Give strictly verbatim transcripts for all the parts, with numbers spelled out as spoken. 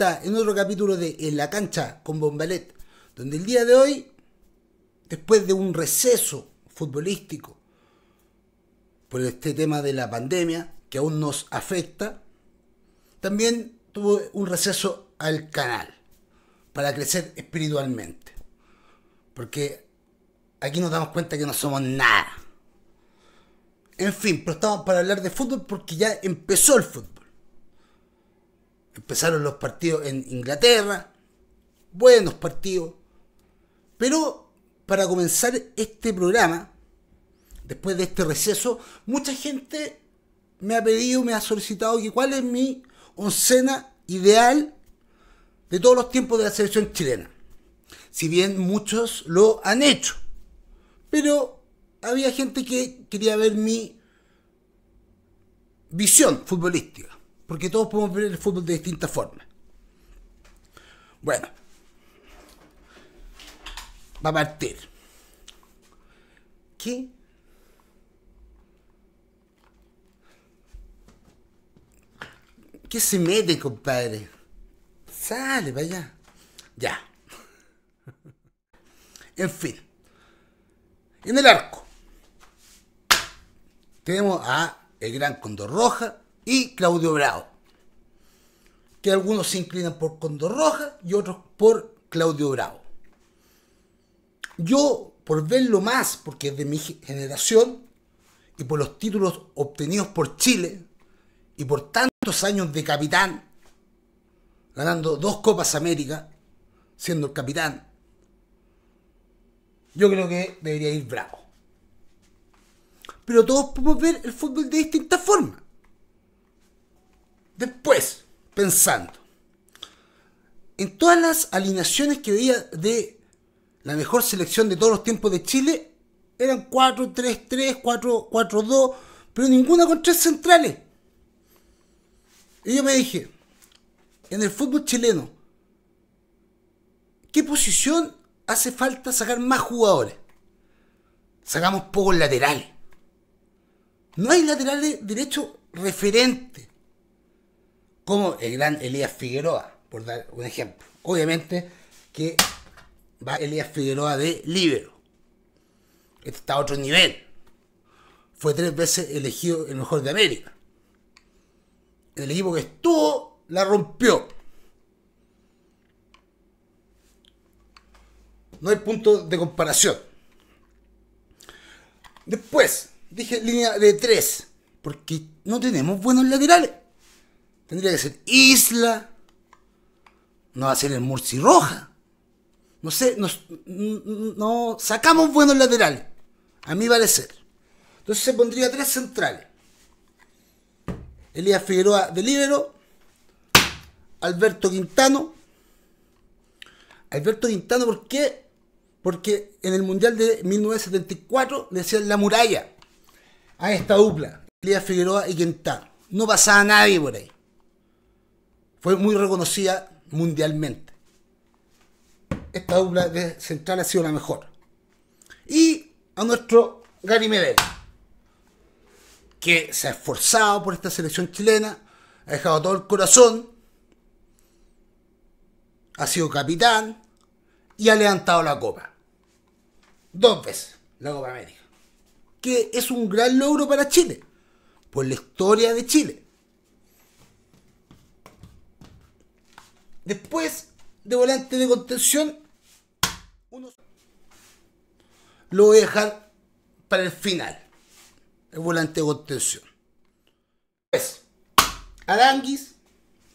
vuelta en otro capítulo de En la Cancha con Bonvallet, donde el día de hoy, después de un receso futbolístico por este tema de la pandemia que aún nos afecta, también tuvo un receso al canal para crecer espiritualmente, porque aquí nos damos cuenta que no somos nada. En fin, pero estamos para hablar de fútbol porque ya empezó el fútbol. Empezaron los partidos en Inglaterra, buenos partidos. Pero para comenzar este programa, después de este receso, mucha gente me ha pedido, me ha solicitado que cuál es mi oncena ideal de todos los tiempos de la selección chilena. Si bien muchos lo han hecho, pero había gente que quería ver mi visión futbolística, porque todos podemos ver el fútbol de distintas formas. Bueno, va a partir. ¿Qué? ¿Qué se mete, compadre? Sale para allá. Ya. En fin. En el arco tenemos a el gran Cóndor Rojas y Claudio Bravo, que algunos se inclinan por Cóndor Rojas y otros por Claudio Bravo. Yo, por verlo más, porque es de mi generación, y por los títulos obtenidos por Chile, y por tantos años de capitán, ganando dos Copas América, siendo el capitán, yo creo que debería ir Bravo. Pero todos podemos ver el fútbol de distintas formas. Después, pensando en todas las alineaciones que veía de la mejor selección de todos los tiempos de Chile, eran cuatro tres tres, cuatro cuatro dos, pero ninguna con tres centrales. Y yo me dije, en el fútbol chileno, ¿qué posición hace falta sacar más jugadores? Sacamos pocos laterales. No hay laterales derechos referentes, como el gran Elías Figueroa, por dar un ejemplo. Obviamente que va Elías Figueroa de líbero. Este está a otro nivel. Fue tres veces elegido el mejor de América. En el equipo que estuvo, la rompió. No hay punto de comparación. Después, dije línea de tres, porque no tenemos buenos laterales. Tendría que ser Isla. No va a ser el Murci Roja. No sé, nos, no sacamos buenos laterales, a mi parecer. Entonces se pondría tres centrales. Elías Figueroa de líbero. Alberto Quintano. Alberto Quintano, ¿por qué? Porque en el Mundial de mil novecientos setenta y cuatro le hacían la muralla a esta dupla, Elías Figueroa y Quintano. No pasaba nadie por ahí. Fue muy reconocida mundialmente. Esta dupla de central ha sido la mejor. Y a nuestro Gary Medel, que se ha esforzado por esta selección chilena, ha dejado todo el corazón, ha sido capitán y ha levantado la copa. Dos veces la Copa América. Que es un gran logro para Chile, por la historia de Chile. Después, de volante de contención, uno lo voy a dejar para el final. El volante de contención. Pues, Aránguiz,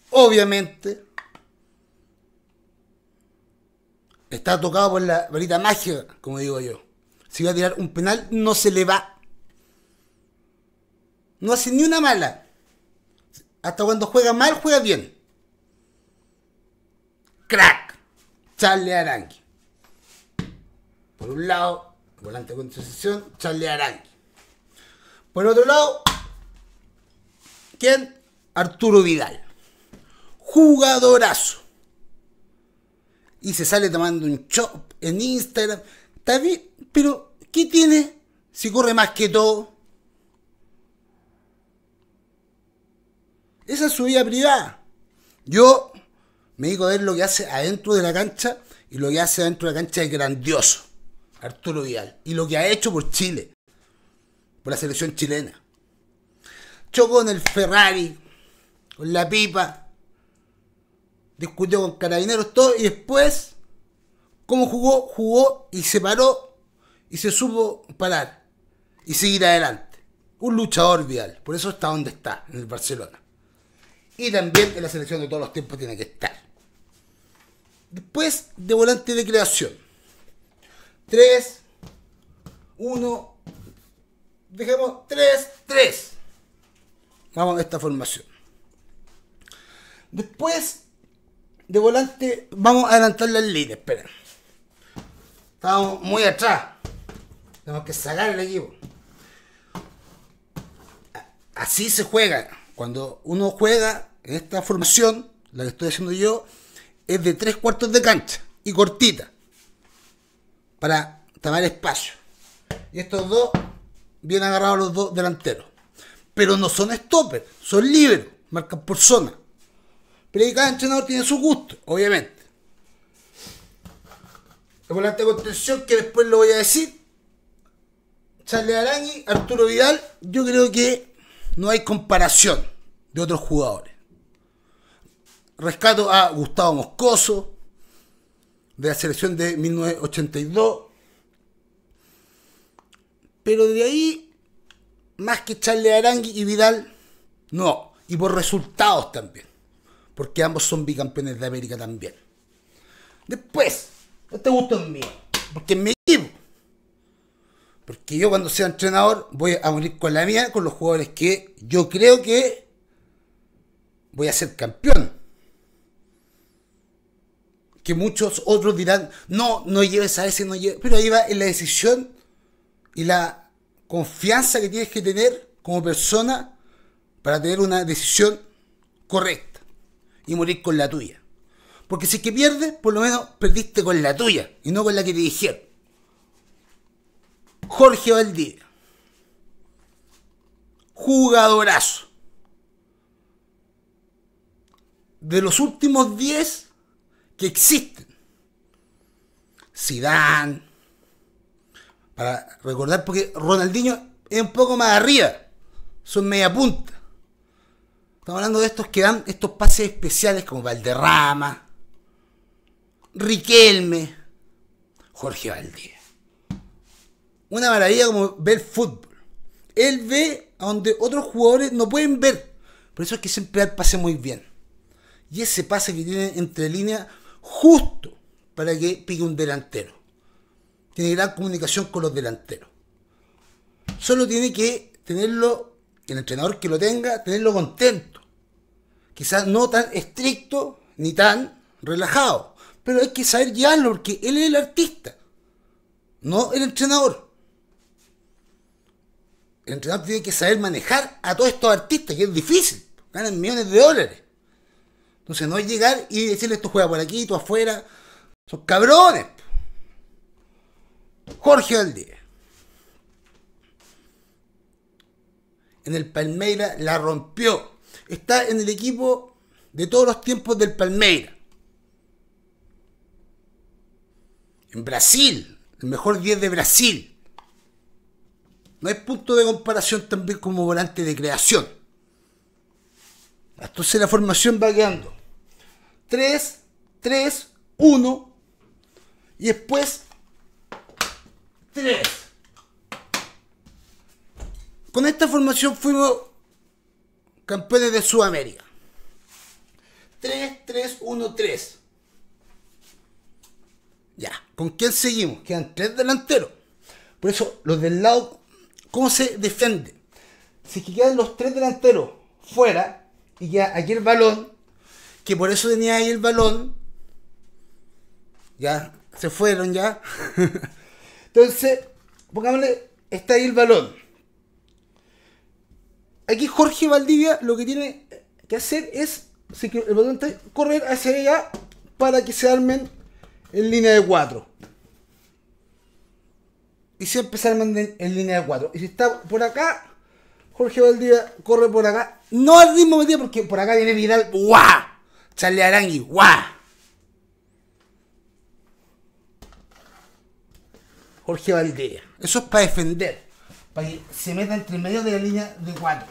obviamente, está tocado por la varita mágica, como digo yo. Si va a tirar un penal, no se le va. No hace ni una mala. Hasta cuando juega mal, juega bien. Crack, Charly Aránguiz. Por un lado, volante de contención, Charly Aránguiz. Por otro lado, ¿quién? Arturo Vidal. Jugadorazo. Y se sale tomando un chop en Instagram. Está bien, pero ¿qué tiene si corre más que todo? Esa es su vida privada. Yo Me dedico a ver lo que hace adentro de la cancha, y lo que hace adentro de la cancha es grandioso, Arturo Vidal, y lo que ha hecho por Chile, por la selección chilena. Chocó en el Ferrari, con la pipa, discutió con Carabineros, todo, y después, como jugó, jugó y se paró, y se supo parar, y seguir adelante. Un luchador Vidal, por eso está donde está, en el Barcelona. Y también en la selección de todos los tiempos tiene que estar. Después de volante de creación. tres, uno, dejemos tres, tres. Vamos a esta formación. Después de volante, vamos a adelantar las líneas, espera. Estamos muy atrás. Tenemos que sacar el equipo. Así se juega. Cuando uno juega en esta formación, la que estoy haciendo yo, es de tres cuartos de cancha y cortita, para tomar espacio. Y estos dos, bien agarrados los dos delanteros. Pero no son stopper, son líberos, marcan por zona. Pero cada entrenador tiene su gusto, obviamente. El volante de contención, que después lo voy a decir, Charly Aránguiz, Arturo Vidal, yo creo que no hay comparación de otros jugadores. Rescato a Gustavo Moscoso, de la selección de mil novecientos ochenta y dos. Pero de ahí, más que Charly Aránguiz y Vidal, no. Y por resultados también. Porque ambos son bicampeones de América también. Después, este gusto es mío. Porque es mi equipo. Porque yo, cuando sea entrenador, voy a morir con la mía, con los jugadores que yo creo que voy a ser campeón. Que muchos otros dirán, no, no lleves a ese, no lleves. Pero ahí va en la decisión y la confianza que tienes que tener como persona para tener una decisión correcta y morir con la tuya. Porque si es que pierdes, por lo menos perdiste con la tuya y no con la que te dijeron. Jorge Valdivia, jugadorazo. De los últimos diez que existen, Zidane, para recordar, porque Ronaldinho es un poco más arriba, son media punta. Estamos hablando de estos que dan estos pases especiales, como Valderrama, Riquelme, Jorge Valdivia. Una maravilla como ver fútbol. Él ve a donde otros jugadores no pueden ver. Por eso es que siempre da el pase muy bien. Y ese pase que tiene entre líneas, justo para que pique un delantero. Tiene gran comunicación con los delanteros. Solo tiene que tenerlo, el entrenador que lo tenga, tenerlo contento. Quizás no tan estricto ni tan relajado. Pero hay que saber guiarlo, porque él es el artista, no el entrenador. El entrenador tiene que saber manejar a todos estos artistas, que es difícil. Ganan millones de dólares. Entonces no es llegar y decirle, tú juega por aquí, tú afuera. Son cabrones. Jorge Aldea. En el Palmeiras la rompió. Está en el equipo de todos los tiempos del Palmeiras. En Brasil, el mejor diez de Brasil. No hay punto de comparación también como volante de creación. Entonces la formación va quedando tres, tres, uno. Y después tres. Con esta formación fuimos campeones de Sudamérica. tres, tres, uno, tres. Ya, ¿con quién seguimos? Quedan tres delanteros. Por eso los del lado, ¿cómo se defiende? Si es que quedan los tres delanteros fuera y queda aquí el balón, que por eso tenía ahí el balón, ya se fueron ya. Entonces, pongámosle, está ahí el balón. Aquí Jorge Valdivia lo que tiene que hacer es, si el balón está ahí, correr hacia allá para que se armen en línea de cuatro. Y siempre se arman en línea de cuatro. Y si está por acá, Jorge Valdivia corre por acá. No al ritmo metido, porque por acá viene Vidal. ¡Guau! Charly Aránguiz, ¡guau! Jorge Valdivia. Eso es para defender, para que se meta entre medio de la línea de cuatro.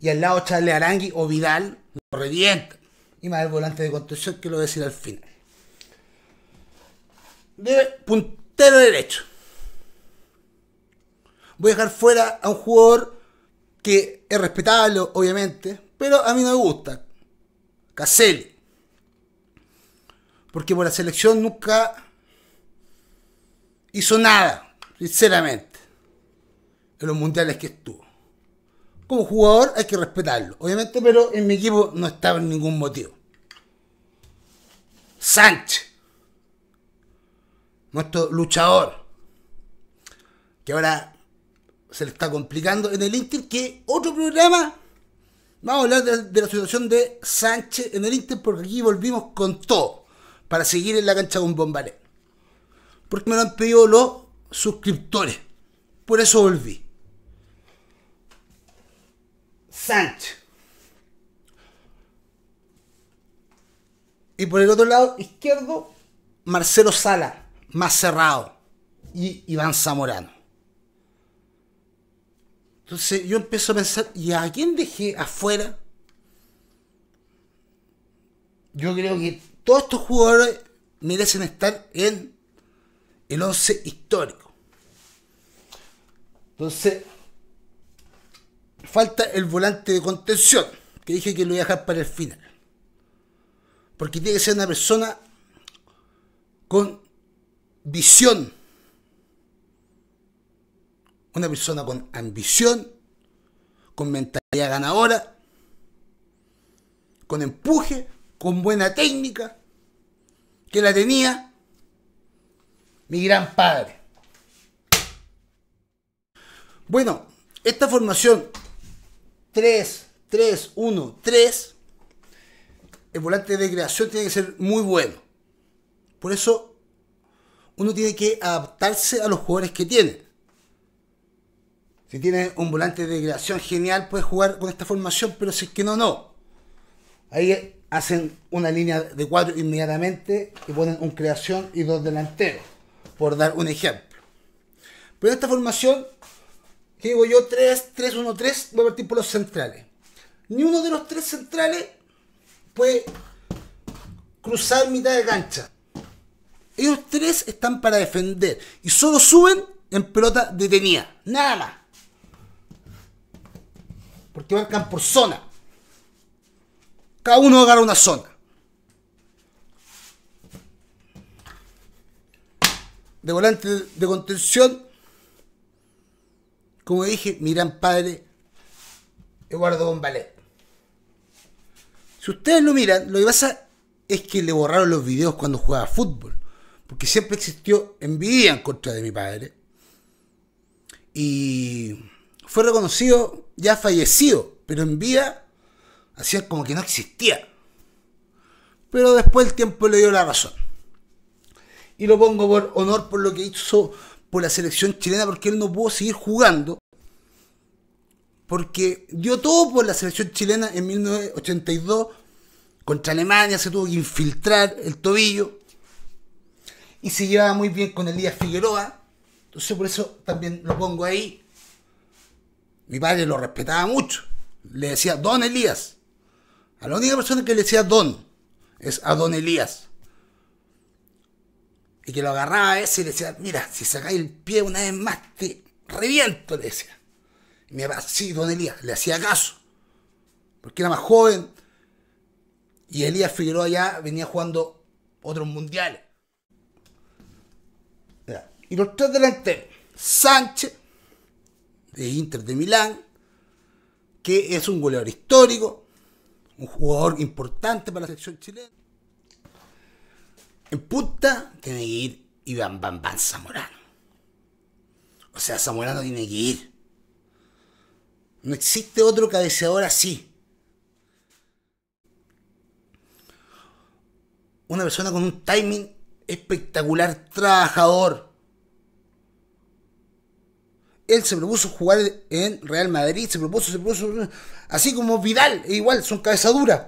Y al lado Charly Aránguiz o Vidal, lo revienta. Y más el volante de construcción que lo voy a decir al final. De puntero derecho. Voy a dejar fuera a un jugador que es respetable, obviamente, pero a mí no me gusta. Caselli. Porque por la selección nunca hizo nada, sinceramente, en los mundiales que estuvo. Como jugador hay que respetarlo, obviamente, pero en mi equipo no estaba en ningún motivo. Sánchez, nuestro luchador, que ahora se le está complicando en el Inter, que otro programa, vamos a hablar de, de la situación de Sánchez en el Inter, porque aquí volvimos con todo, para seguir en la cancha con Bonvallet. Porque me lo han pedido los suscriptores, por eso volví. Sánchez. Y por el otro lado izquierdo, Marcelo Sala, más cerrado, y Iván Zamorano. Entonces yo empiezo a pensar, ¿y a quién dejé afuera? Yo creo que todos estos jugadores merecen estar en el once histórico. Entonces falta el volante de contención, que dije que lo voy a dejar para el final, porque tiene que ser una persona con visión, una persona con ambición, con mentalidad ganadora, con empuje, con buena técnica, que la tenía mi gran padre. Bueno, esta formación tres tres uno tres, el volante de creación tiene que ser muy bueno. Por eso uno tiene que adaptarse a los jugadores que tiene. Si tienes un volante de creación genial, puedes jugar con esta formación, pero si es que no, no. Ahí hacen una línea de cuatro inmediatamente y ponen un creación y dos delanteros, por dar un ejemplo. Pero esta formación, que digo yo, tres tres uno tres, voy a partir por los centrales. Ni uno de los tres centrales puede cruzar mitad de cancha. Ellos tres están para defender y solo suben en pelota detenida, nada más. Porque marcan por zona. Cada uno agarra una zona. De volante de contención, como dije, mi gran padre, Eduardo Bonvallet. Si ustedes lo miran, lo que pasa es que le borraron los videos cuando jugaba fútbol. Porque siempre existió envidia en contra de mi padre. Y fue reconocido ya fallecido, pero en vida hacía como que no existía. Pero después el tiempo le dio la razón. Y lo pongo por honor por lo que hizo por la selección chilena, porque él no pudo seguir jugando. Porque dio todo por la selección chilena en mil novecientos ochenta y dos. Contra Alemania se tuvo que infiltrar el tobillo. Y se llevaba muy bien con Elías Figueroa. Entonces por eso también lo pongo ahí. Mi padre lo respetaba mucho. Le decía Don Elías. A la única persona que le decía Don es a Don Elías. Y que lo agarraba a ese y le decía, mira, si sacáis el pie una vez más te reviento, le decía. Y mi papá, sí, Don Elías, le hacía caso. Porque era más joven. Y Elías Figueroa ya venía jugando otros mundiales. Y los tres delanteros, Sánchez, de Inter de Milán, que es un goleador histórico, un jugador importante para la selección chilena. En punta tiene que ir Iván Bam Bam Zamorano. O sea, Zamorano tiene que ir. No existe otro cabeceador así. Una persona con un timing espectacular, trabajador. él se propuso jugar en Real Madrid, se propuso, se propuso, así como Vidal, igual, son cabezaduras,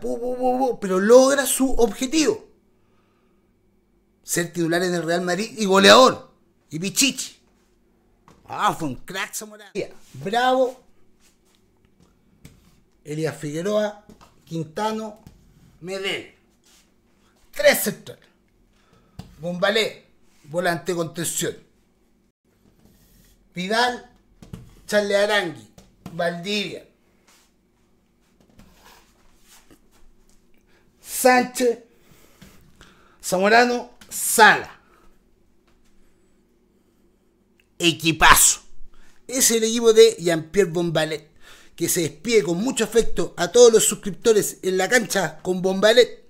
pero logra su objetivo. Ser titular en el Real Madrid y goleador, y pichichi. Ah, fue un crack Zamorano. Bravo, Elías Figueroa, Quintano, Medel. Tres centrales. Bonvallet, volante contención. Vidal, Charly Aránguiz, Valdivia. Sánchez, Zamorano, Sala. Equipazo. Es el equipo de Jean-Pierre Bonvallet, que se despide con mucho afecto a todos los suscriptores en la cancha con Bonvallet.